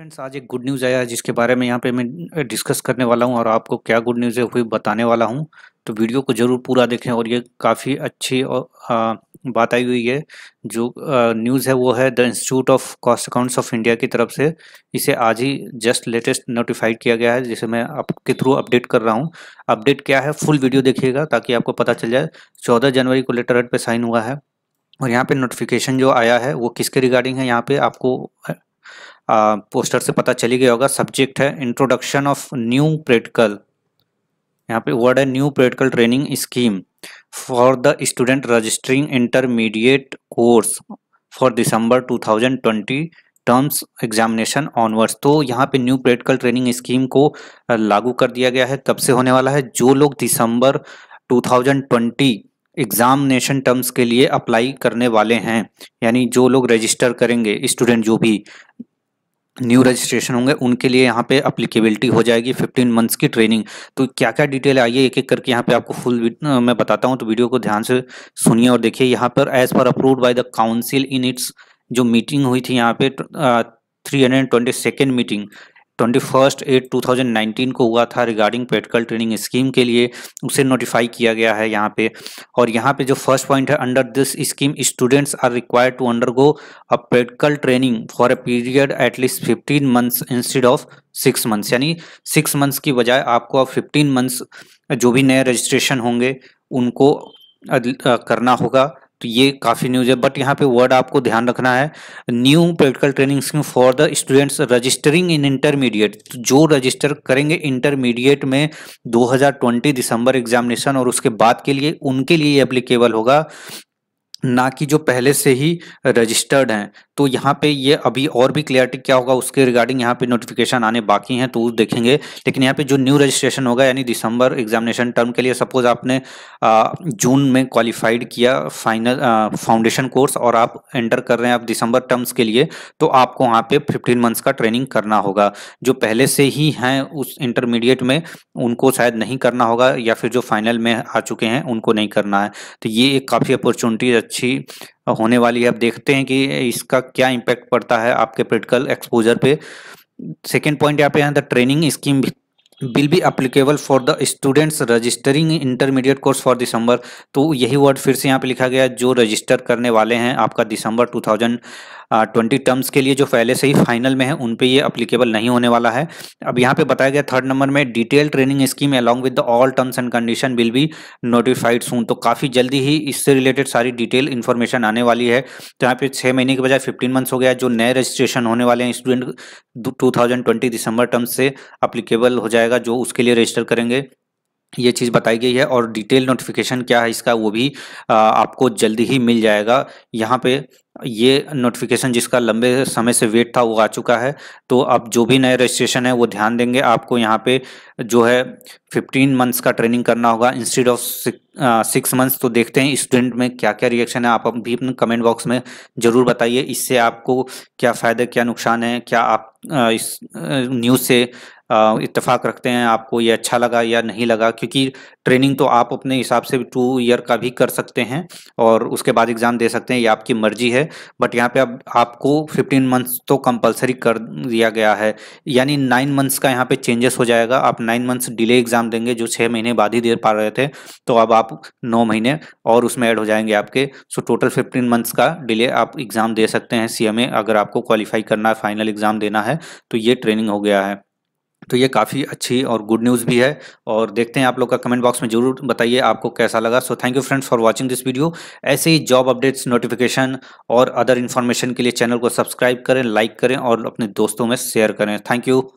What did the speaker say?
Friends, आज एक good news आया जिसके बारे में यहाँ पे मैं डिस्कस करने वाला हूँ और आपको क्या गुड न्यूज़ है वही बताने वाला हूँ। तो वीडियो को ज़रूर पूरा देखें और ये काफ़ी अच्छी बात आई हुई है। जो न्यूज़ है वो है the institute of cost accounts of India की तरफ से। इसे आज ही जस्ट लेटेस्ट नोटिफाइड किया गया है जिसे मैं आपके थ्रू अपडेट कर रहा हूँ। अपडेट क्या है, फुल वीडियो देखिएगा ताकि आपको पता चल जाए। 14 जनवरी को लेटर हेड पर साइन हुआ है और यहाँ पर नोटिफिकेशन जो आया है वो किसके रिगार्डिंग है, यहाँ पर आपको पोस्टर से पता चली गया होगा। सब्जेक्ट है इंट्रोडक्शन ऑफ न्यू प्रैक्टिकल, यहाँ पे वर्ड है new practical training scheme for the student registering intermediate course for December 2020 terms examination onwards. तो यहाँ पे न्यू प्रैक्टिकल ट्रेनिंग स्कीम को लागू कर दिया गया है। तब से होने वाला है, जो लोग दिसंबर 2020 एग्जामिनेशन टर्म्स के लिए अप्लाई करने वाले हैं, यानी जो लोग रजिस्टर करेंगे, स्टूडेंट जो भी न्यू रजिस्ट्रेशन होंगे उनके लिए यहाँ पे अप्लीकेबिलिटी हो जाएगी 15 मंथ्स की ट्रेनिंग। तो क्या क्या डिटेल आई है एक एक करके यहाँ पे आपको फुल मैं बताता हूँ, तो वीडियो को ध्यान से सुनिए और देखिए। यहाँ पर as per approved by the council in its, जो मीटिंग हुई थी यहाँ पे 322nd मीटिंग 21/8/2019 को हुआ था रिगार्डिंग प्रैक्टिकल ट्रेनिंग स्कीम के लिए, उसे नोटिफाई किया गया है यहाँ पे। और यहाँ पे जो फर्स्ट पॉइंट है, under this scheme students are required to undergo a practical training for a period at least 15 months instead of 6 months, यानी 6 मंथ्स की बजाय आपको अब 15 मंथ्स जो भी नए रजिस्ट्रेशन होंगे उनको करना होगा। तो ये काफ़ी न्यूज़ है, बट यहाँ पे वर्ड आपको ध्यान रखना है, new practical training scheme for the students registering in intermediate. जो रजिस्टर करेंगे इंटरमीडिएट में 2020 दिसंबर एग्जामिनेशन और उसके बाद के लिए, उनके लिए ये एप्लीकेबल होगा, ना कि जो पहले से ही रजिस्टर्ड हैं। तो यहाँ पे ये अभी और भी क्लियरिटी क्या होगा उसके रिगार्डिंग यहाँ पे नोटिफिकेशन आने बाकी हैं, तो देखेंगे। लेकिन यहाँ पे जो न्यू रजिस्ट्रेशन होगा, यानी दिसंबर एग्जामिनेशन टर्म के लिए, सपोज आपने जून में क्वालिफाइड किया फाइनल फाउंडेशन कोर्स और आप एंटर कर रहे हैं आप दिसंबर टर्म्स के लिए, तो आपको वहाँ पे 15 मंथ्स का ट्रेनिंग करना होगा। जो पहले से ही हैं उस इंटरमीडिएट में उनको शायद नहीं करना होगा, या फिर जो फाइनल में आ चुके हैं उनको नहीं करना है। तो ये एक काफ़ी अपॉर्चुनिटी अच्छी होने वाली है। अब देखते हैं कि इसका क्या इम्पैक्ट पड़ता है आपके प्रैक्टिकल एक्सपोजर पे। सेकेंड पॉइंट यहाँ पे है, the training scheme will be applicable for the students registering intermediate course for December. तो यही वर्ड फिर से यहाँ पे लिखा गया है, जो रजिस्टर करने वाले हैं आपका दिसंबर 2020 टर्म्स के लिए, जो पहले से ही फाइनल में है उन पे ये अप्लीकेबल नहीं होने वाला है। अब यहाँ पे बताया गया थर्ड नंबर में, detail training scheme along with the all terms and condition will be notified soon. तो काफ़ी जल्दी ही इससे रिलेटेड सारी डिटेल इन्फॉर्मेशन आने वाली है। तो यहाँ पे 6 महीने के बजाय 15 मंथ्स हो गया। जो नए रजिस्ट्रेशन होने वाले हैं स्टूडेंट 2020 दिसंबर टर्म्स से अप्लीकेबल हो जाएगा, जो उसके लिए रजिस्टर करेंगे, ये चीज़ बताई गई है। और डिटेल नोटिफिकेशन क्या है इसका वो भी आपको जल्दी ही मिल जाएगा। यहाँ पे ये नोटिफिकेशन जिसका लंबे समय से वेट था वो आ चुका है। तो अब जो भी नए रजिस्ट्रेशन है वो ध्यान देंगे, आपको यहाँ पे जो है 15 मंथ्स का ट्रेनिंग करना होगा इंस्टेड ऑफ 6 मंथ्स। तो देखते हैं स्टूडेंट में क्या क्या रिएक्शन है, आप भी अपने कमेंट बॉक्स में ज़रूर बताइए। इससे आपको क्या फ़ायदा क्या नुकसान है, क्या आप इस न्यूज़ से इत्तेफाक रखते हैं, आपको ये अच्छा लगा या नहीं लगा। क्योंकि ट्रेनिंग तो आप अपने हिसाब से 2 ईयर का भी कर सकते हैं और उसके बाद एग्ज़ाम दे सकते हैं, ये आपकी मर्जी है। बट यहाँ पे अब आपको 15 मंथ्स तो कंपलसरी कर दिया गया है, यानी 9 मंथ्स का यहाँ पे चेंजेस हो जाएगा। आप 9 मंथ्स डिले एग्ज़ाम देंगे, जो 6 महीने बाद ही दे पा रहे थे, तो अब आप 9 महीने और उसमें ऐड हो जाएंगे आपके। सो टोटल 15 मंथ्स का डिले आप एग्ज़ाम दे सकते हैं CMA, अगर आपको क्वालिफाई करना है, फाइनल एग्ज़ाम देना है। तो ये ट्रेनिंग हो गया है, तो ये काफ़ी अच्छी और गुड न्यूज़ भी है। और देखते हैं, आप लोग का कमेंट बॉक्स में ज़रूर बताइए आपको कैसा लगा। So thank you friends for watching this video. ऐसे ही जॉब अपडेट्स, नोटिफिकेशन और अदर इन्फॉर्मेशन के लिए चैनल को सब्सक्राइब करें, लाइक करें और अपने दोस्तों में शेयर करें। Thank you.